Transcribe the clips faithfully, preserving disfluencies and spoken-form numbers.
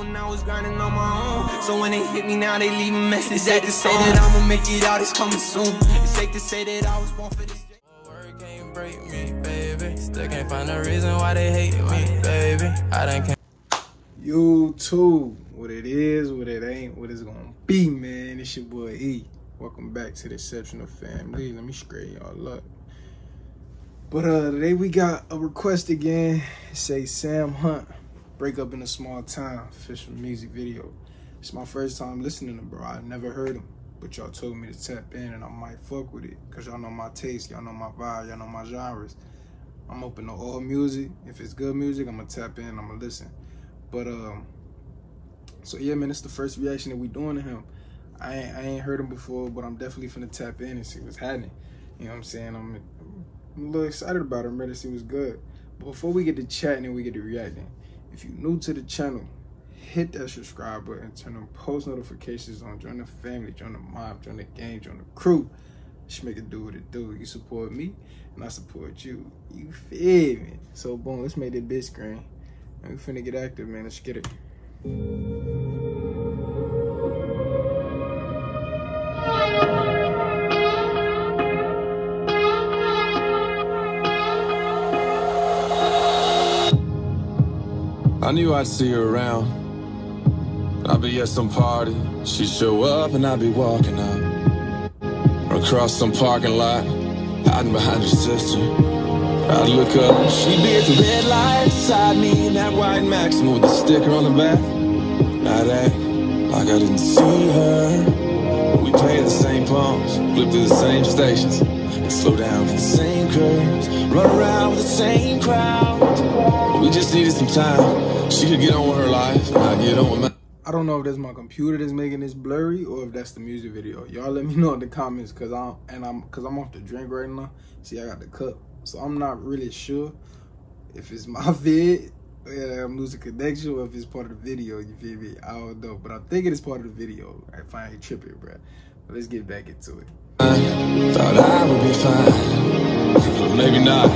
when I was grinding on my own. So when they hit me now, they leave a message. It's safe to say that I'm gonna make it out, it's coming soon. It's safe to say that I was born for this. Word can't break me, baby. Still can't find a reason why they hate me, baby. I done can't. YouTube, what it is, what it ain't, what it's gonna be, man. It's your boy E. Welcome back to the Exceptional Family. Let me straighten y'all up. But uh, today we got a request again. It say Sam Hunt, Break Up in a Small Town, official music video. It's my first time listening to him, bro. I've never heard him, but y'all told me to tap in and I might fuck with it. Cause y'all know my taste, y'all know my vibe, y'all know my genres. I'm open to all music. If it's good music, I'm gonna tap in, I'm gonna listen. But um, so yeah, man, it's the first reaction that we doing to him. I ain't, I ain't heard him before, but I'm definitely finna tap in and see what's happening. You know what I'm saying? I'm I'm a little excited about it. I'm ready to see what's good. But before we get to chatting and we get to reacting, if you're new to the channel, hit that subscribe button, turn on post notifications on, join the family, join the mob, join the gang, join the crew. Just make it do what it do. You support me, and I support you. You feel me? So boom, let's make that bitch screen. And we finna get active, man. Let's get it. I knew I'd see her around. I'd be at some party. She'd show up and I'd be walking out. Across some parking lot, hiding behind her sister. I'd look up, she'd be at the red lights. I'd need that white Maxima with the sticker on the back. I'd act like I didn't see her. We played the same pumps, flipped through the same stations, slow down for the same curves, run around with the same crowd. We just needed some time. She could get on with her life, and I get on with my. I don't know if that's my computer that's making this blurry or if that's the music video. Y'all let me know in the comments, cause I'm and I'm cause I'm off the drink right now. See, I got the cup, so I'm not really sure if it's my vid. Yeah, I'm losing connection, or if it's part of the video. You feel me? I don't know, but I think it is part of the video. If I ain't tripping, bro. But let's get back into it. I thought I would be fine, but maybe not.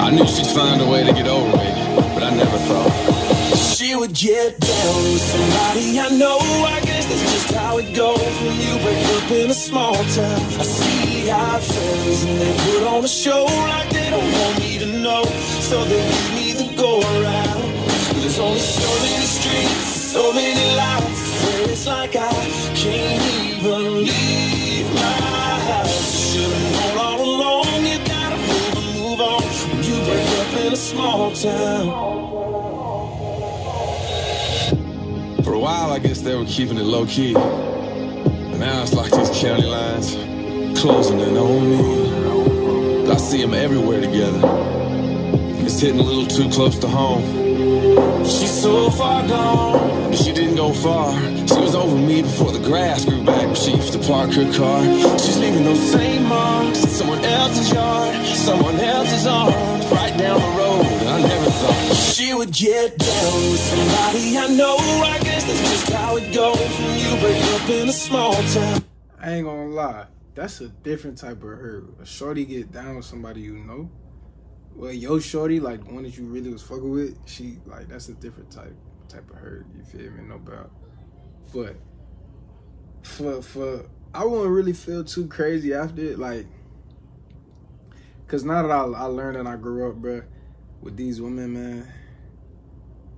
I knew she'd find a way to get over me, but I never thought she would get down with somebody I know. I guess that's just how it goes when you break up in a small town. I see our friends and they put on a show like they don't want me to know, so they give me the go around. There's only so many streets, so many lights, where it's like I can't even leave my. Small town. For a while, I guess they were keeping it low key. And now it's like these county lines closing in on me. I see them everywhere together. It's hitting a little too close to home. She's so far gone, but she didn't go far. She was over me before the grass grew back when she used to park her car. She's leaving those same marks in someone else's yard, someone else's arms, right down the road. I never thought she would get down with somebody I know. I guess that's just how it goes when you break up in a small town. I ain't gonna lie, that's a different type of hurt. A shorty get down with somebody you know. Well, yo shorty, like the one that you really was fucking with, she like that's a different type type of hurt. You feel me? No about. But for for I wouldn't really feel too crazy after it, like, cause now that I I learned and I grew up, bruh. With these women, man,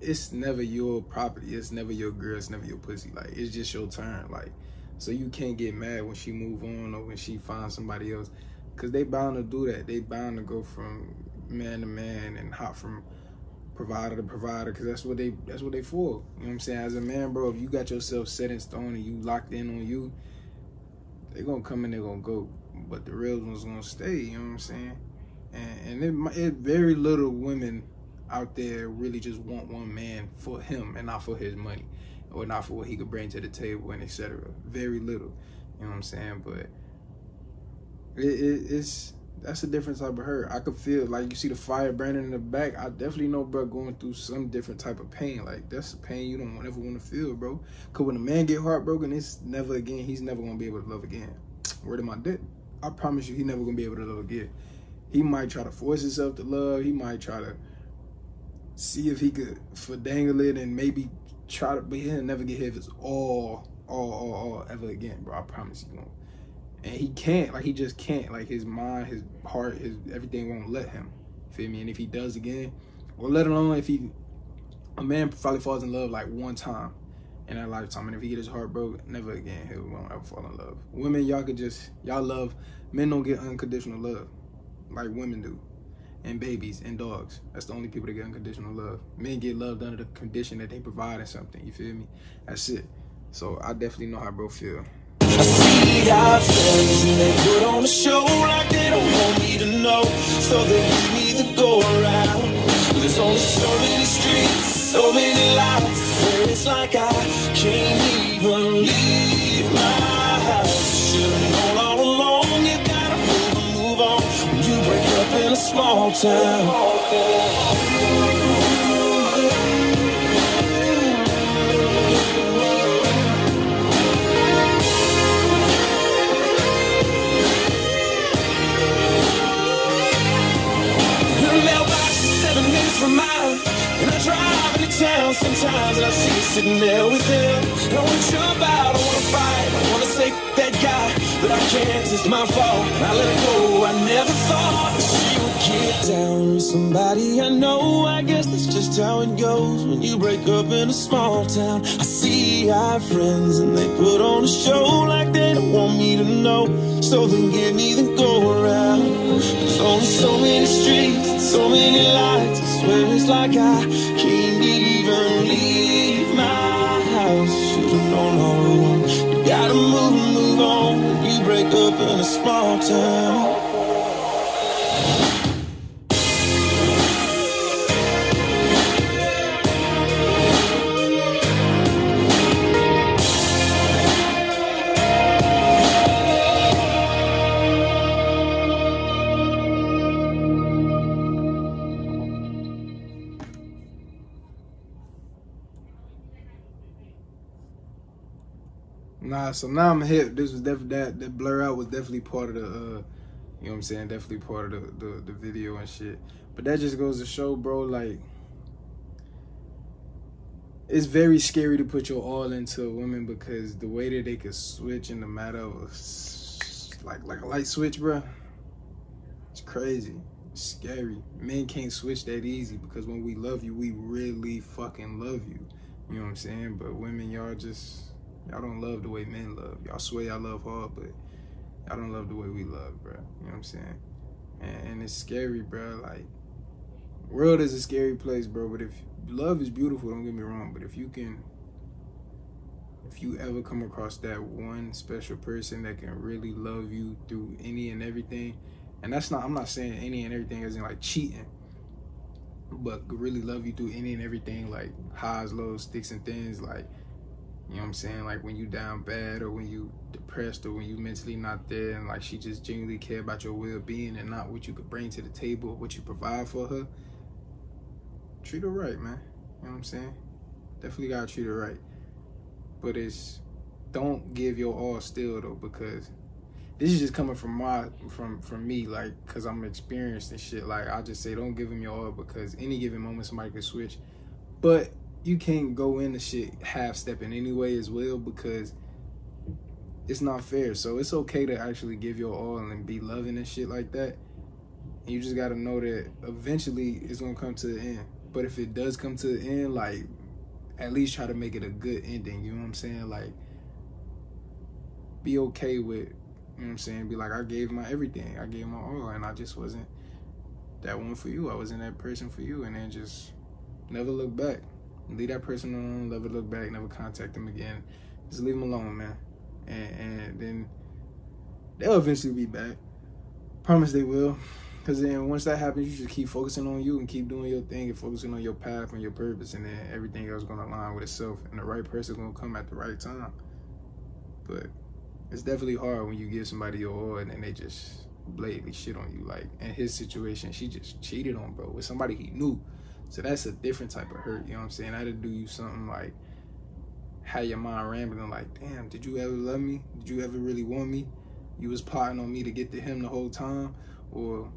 it's never your property. It's never your girl. It's never your pussy. Like, it's just your turn. Like, so you can't get mad when she move on or when she finds somebody else, because they bound to do that. They bound to go from man to man and hop from provider to provider, because that's what they that's what they for. You know what I'm saying? As a man, bro, if you got yourself set in stone and you locked in on you, they're going to come and they're going to go. But the real one's going to stay. You know what I'm saying? And, and it, it very little women out there really just want one man for him and not for his money or not for what he could bring to the table and et cetera. Very little, you know what I'm saying? But it, it, it's that's a different type of hurt. I could feel like you see the fire burning in the back. I definitely know, bro, going through some different type of pain. Like that's a pain you don't ever want to feel, bro. Cause when a man get heartbroken, it's never again. He's never gonna be able to love again. Word of my dick. I promise you, he's never gonna be able to love again. He might try to force himself to love. He might try to see if he could finagle it and maybe try to be here and never get hit if it's all, all, all, all ever again, bro. I promise you. And he can't, like, he just can't. Like, his mind, his heart, his everything won't let him. Feel me? And if he does again, or let alone if he, a man probably falls in love like one time in a lifetime. And if he get his heart broke, never again, he won't ever fall in love. Women, y'all could just, y'all love, men don't get unconditional love like women do. And babies and dogs. That's the only people that get unconditional love. Men get loved under the condition that they provide in something. You feel me? That's it. So I definitely know how bro feel. I see our friends and they put on a show like they don't want me to know. So they need to go around. There's only so many streets, so many lights. And it's like I can't even leave my house. Should've known all along, you gotta move and move on. When you break up in a small town. Sometimes and I see you sitting there with him. I don't want to jump out, I don't want to fight, I want to say that guy, but I can't, it's my fault. I let it go, I never thought that she would get down with somebody I know. I guess that's just how it goes when you break up in a small town. I see our friends and they put on a show like they don't want me to know. So they give me the go around. There's only so many streets, so many lights. I swear it's like I can't get leave my house. Should've known all along. You gotta move and move on when you break up in a small town. Nah, so now I'm hip. This was definitely that that blur out was definitely part of the uh you know what I'm saying, definitely part of the, the the video and shit. But that just goes to show, bro, like it's very scary to put your all into a woman because the way that they could switch in the matter of a, like like a light switch, bro. It's crazy. It's scary. Men can't switch that easy because when we love you, we really fucking love you. You know what I'm saying? But women, y'all just y'all don't love the way men love. Y'all swear y'all love hard, but y'all don't love the way we love, bro. You know what I'm saying? And, and it's scary, bro. Like, the world is a scary place, bro. But if love is beautiful, don't get me wrong. But if you can, if you ever come across that one special person that can really love you through any and everything, and that's not, I'm not saying any and everything as in like cheating, but really love you through any and everything, like highs, lows, sticks and thins, like, you know what I'm saying? Like when you down bad or when you depressed or when you mentally not there and like she just genuinely care about your well-being and not what you could bring to the table, what you provide for her, treat her right, man. You know what I'm saying? Definitely gotta treat her right. But it's, don't give your all still though, because this is just coming from my, from, from me, like, cause I'm experienced and shit. Like I just say, don't give them your all because any given moment somebody could switch. But you can't go into shit half-stepping anyway as well because it's not fair. So it's okay to actually give your all and be loving and shit like that. And you just got to know that eventually it's going to come to the end. But if it does come to the end, like, at least try to make it a good ending. You know what I'm saying? Like, be okay with, you know what I'm saying? Be like, I gave my everything. I gave my all and I just wasn't that one for you. I wasn't that person for you. And then just never look back. Leave that person alone, never look back, never contact them again. Just leave them alone, man. And, and then they'll eventually be back. Promise they will. Because then once that happens, you just keep focusing on you and keep doing your thing and focusing on your path and your purpose. And then everything else is going to align with itself. And the right person is going to come at the right time. But it's definitely hard when you give somebody your all and then they just blatantly shit on you. Like in his situation, she just cheated on, bro, with somebody he knew. So that's a different type of hurt, you know what I'm saying? That'll do you something like, have your mind rambling like, damn, did you ever love me? Did you ever really want me? You was plotting on me to get to him the whole time? Or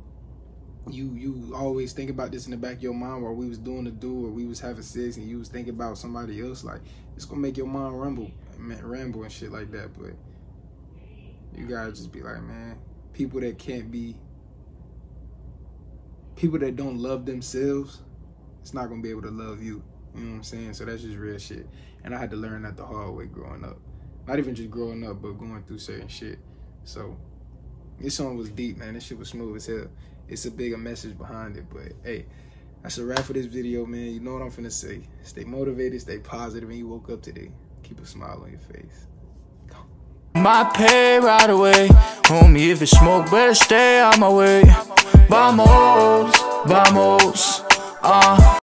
you you always think about this in the back of your mind while we was doing the do or we was having sex, and you was thinking about somebody else, like, it's gonna make your mind rumble, ramble and shit like that. But you gotta just be like, man, people that can't be, people that don't love themselves, it's not gonna be able to love you. You know what I'm saying? So that's just real shit. And I had to learn that the hard way growing up. Not even just growing up, but going through certain shit. So this song was deep, man. This shit was smooth as hell. It's a bigger message behind it. But hey, that's a wrap for this video, man. You know what I'm finna say. Stay motivated, stay positive, and you woke up today. Keep a smile on your face. Go. My pay right away. Homie, if you smoke, better stay out my way. Vamos, vamos, ah. Uh.